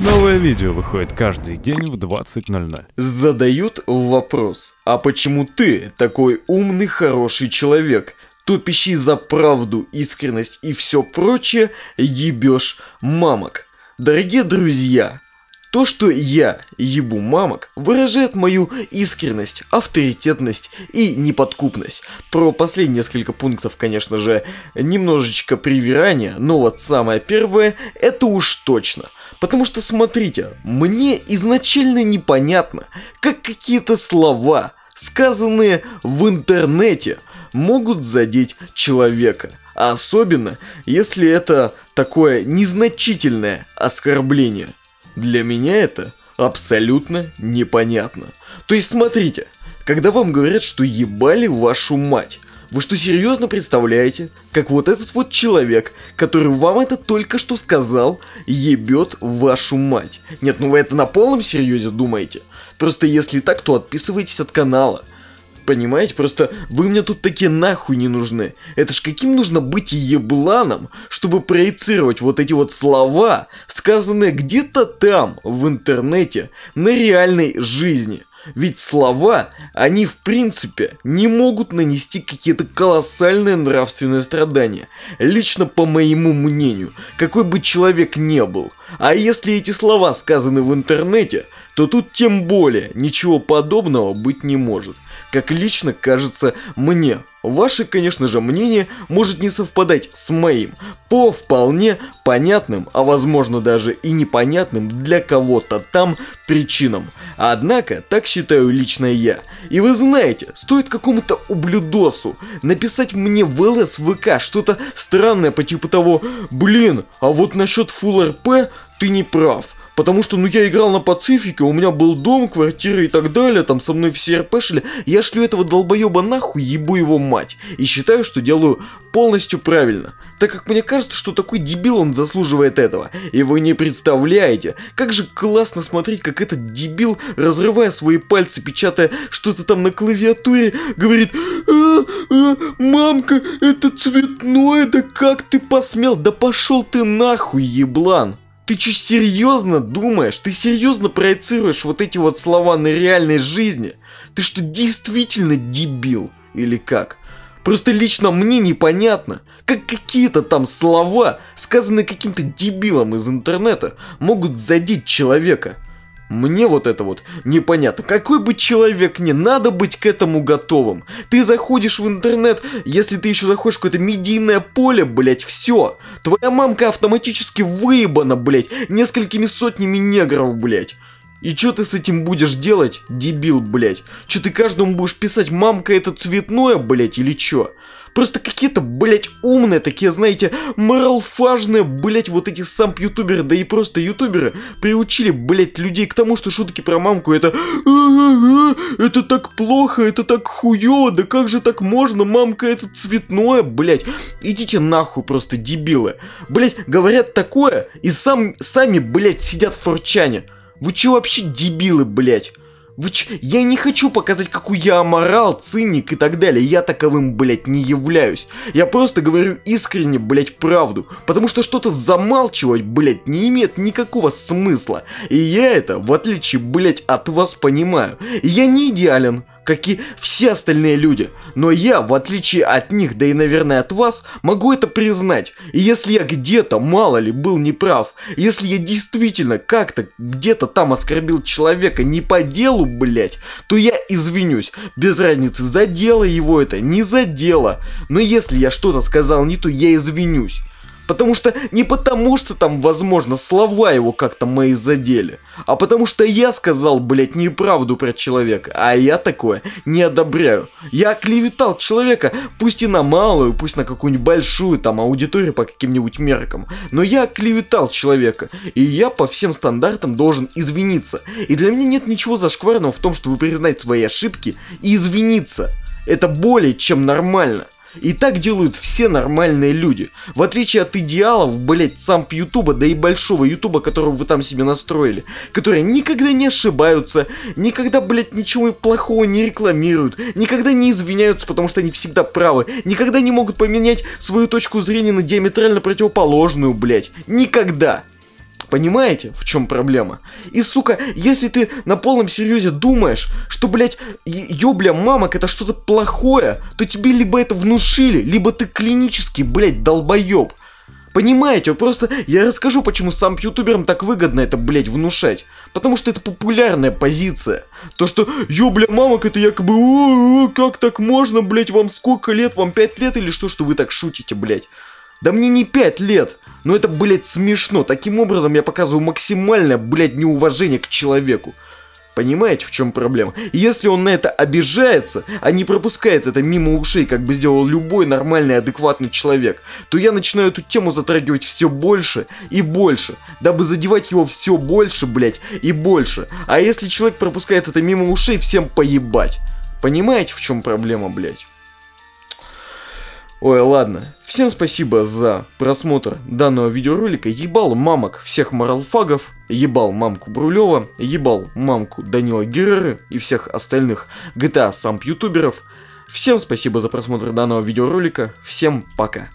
Новое видео выходит каждый день в 20:00. Задают вопрос: а почему ты такой умный, хороший человек? Тупящий за правду, искренность и все прочее, ебешь мамок. Дорогие друзья, то, что я ебу мамок, выражает мою искренность, авторитетность и неподкупность. Про последние несколько пунктов, конечно же, немножечко привирания, но вот самое первое, это уж точно. Потому что, смотрите, мне изначально непонятно, как какие-то слова, сказанные в интернете, могут задеть человека. А особенно, если это такое незначительное оскорбление. Для меня это абсолютно непонятно. То есть смотрите, когда вам говорят, что ебали вашу мать, вы что, серьезно представляете, как вот этот вот человек, который вам это только что сказал, ебет вашу мать? Нет, ну вы это на полном серьезе думаете? Просто если так, то отписывайтесь от канала. Понимаете, просто вы мне тут такие нахуй не нужны. Это ж каким нужно быть ебланом, чтобы проецировать вот эти вот слова, сказанные где-то там, в интернете, на реальной жизни. Ведь слова, они в принципе не могут нанести какие-то колоссальные нравственные страдания. Лично по моему мнению, какой бы человек ни был. А если эти слова сказаны в интернете, то тут тем более ничего подобного быть не может. Как лично кажется мне. Ваше, конечно же, мнение может не совпадать с моим, по вполне понятным, а возможно даже и непонятным для кого-то там причинам. Однако, так считаю лично я. И вы знаете, стоит какому-то ублюдосу написать мне в ЛСВК что-то странное по типу того: блин, а вот насчет Full RP ты не прав. Потому что, ну, я играл на Пацифике, у меня был дом, квартира и так далее, там со мной все РПшили, я шлю этого долбоеба нахуй, ебу его мать. И считаю, что делаю полностью правильно. Так как мне кажется, что такой дебил, он заслуживает этого. И вы не представляете, как же классно смотреть, как этот дебил, разрывая свои пальцы, печатая что-то там на клавиатуре, говорит: мамка, это цветное, да как ты посмел, да пошел ты нахуй, еблан. Ты че серьезно думаешь? Ты серьезно проецируешь вот эти вот слова на реальной жизни? Ты что, действительно дебил? Или как? Просто лично мне непонятно, как какие-то там слова, сказанные каким-то дебилом из интернета, могут задеть человека. Мне вот это вот непонятно. Какой бы человек ни, надо быть к этому готовым. Ты заходишь в интернет, если ты еще заходишь в какое-то медийное поле, блять, все. Твоя мамка автоматически выебана, блять, несколькими сотнями негров, блять. И что ты с этим будешь делать, дебил, блять? Что ты каждому будешь писать: мамка, это цветное, блять, или что? Просто какие-то, блять, умные, такие, знаете, моралфажные, блять, вот эти самп ютуберы, да и просто ютуберы приучили, блять, людей к тому, что шутки про мамку — это это так плохо, это так хуёво, да как же так можно, мамка — это цветное, блять. Идите нахуй просто, дебилы. Блять, говорят такое, и сами, блять, сидят в форчане. Вы чё вообще, дебилы, блять? Я не хочу показать, какой я аморал, циник и так далее. Я таковым, блядь, не являюсь. Я просто говорю искренне, блядь, правду. Потому что что-то замалчивать, блядь, не имеет никакого смысла. И я это, в отличие, блядь, от вас понимаю. Я не идеален, как и все остальные люди. Но я, в отличие от них, да и, наверное, от вас, могу это признать. И если я где-то, мало ли, был неправ, если я действительно как-то где-то там оскорбил человека не по делу, блять, то я извинюсь. Без разницы, задело его это, не задело. Но если я что-то сказал не то, я извинюсь. Потому что не потому, что там, возможно, слова его как-то мои задели, а потому что я сказал, блядь, неправду про человека, а я такое не одобряю. Я оклеветал человека, пусть и на малую, пусть на какую-нибудь большую там аудиторию по каким-нибудь меркам, но я оклеветал человека, и я по всем стандартам должен извиниться. И для меня нет ничего зашкварного в том, чтобы признать свои ошибки и извиниться. Это более чем нормально. И так делают все нормальные люди. В отличие от идеалов, блять, самп ютуба, да и большого ютуба, которого вы там себе настроили, которые никогда не ошибаются, никогда, блять, ничего плохого не рекламируют, никогда не извиняются, потому что они всегда правы, никогда не могут поменять свою точку зрения на диаметрально противоположную, блять. Никогда. Понимаете, в чем проблема? И, сука, если ты на полном серьезе думаешь, что, блядь, мамок, это что-то плохое, то тебе либо это внушили, либо ты клинически, блядь, долбоеб. Понимаете, просто я расскажу, почему сам ютуберам так выгодно это, блядь, внушать. Потому что это популярная позиция. То, что ёбля мамок, это якобы, как так можно, блядь, вам сколько лет, вам 5 лет или что, что вы так шутите, блядь. Да мне не 5 лет, но это, блядь, смешно. Таким образом я показываю максимальное, блядь, неуважение к человеку. Понимаете, в чем проблема? И если он на это обижается, а не пропускает это мимо ушей, как бы сделал любой нормальный, адекватный человек, то я начинаю эту тему затрагивать все больше и больше, дабы задевать его все больше, блядь, и больше. А если человек пропускает это мимо ушей, всем поебать. Понимаете, в чем проблема, блядь? Ой, ладно. Всем спасибо за просмотр данного видеоролика. Ебал мамок всех моралфагов, ебал мамку Брулёва, ебал мамку Данила Герреры и всех остальных GTA-самп-ютуберов. Всем спасибо за просмотр данного видеоролика. Всем пока.